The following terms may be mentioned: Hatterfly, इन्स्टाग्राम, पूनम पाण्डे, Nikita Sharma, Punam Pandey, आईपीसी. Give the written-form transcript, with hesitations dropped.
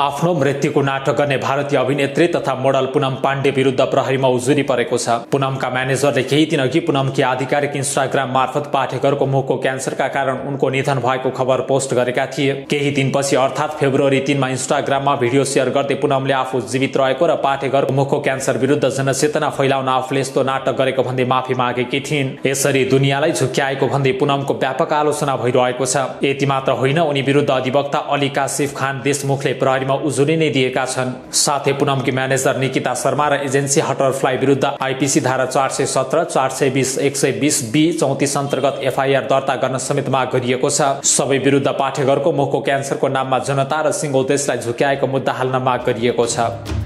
आफ्नो मृत्युको नाटक गर्ने भारतीय अभिनेत्री तथा मोडल पूनम पाण्डे विरुद्ध प्रहरीमा उजुरी परेको छ। पूनमका म्यानेजरले केही दिन अघि पूनमकी आधिकारिक इन्स्टाग्राम मार्फत पाठकहरूको मुखको क्यान्सरका कारण उनको निधन भएको खबर पोस्ट गरेका थिए। केही दिनपछि अर्थात् फेब्रुअरी 3 मा इन्स्टाग्राममा भिडियो शेयर गर्दै पूनमले आफू जीवित रहेको र पाठकहरूको मुखको क्यान्सर विरुद्ध जनचेतना फैलाउन आफूले यस्तो नाटक गरेको भन्दै माफी मागेकी थिइन्। यसरी दुनियालाई झुक्क्याएको भन्दै पूनमको व्यापक आलोचना भइरहेको छ। यति मात्र होइन, उनी विरुद्ध अधिवक्ता अली काशिफ खान देशमुखले प्रहरीमा उजुरी नै दिएका छन्। साथै पूनमकी म्यानेजर निकिता शर्मा र एजेन्सी हटरफ्लाई विरुद्ध आईपीसी धारा 417, 420, 120 बी 34 अन्तर्गत एफआईआर दर्ता गर्न समेत माग गरिएको छ। सबै विरुद्ध पाठकहरूको मुखको क्यान्सरको नाममा जनता र सिङ्गो देशलाई झुक्क्याएको मुद्दा हाल्न माग गरिएको छ।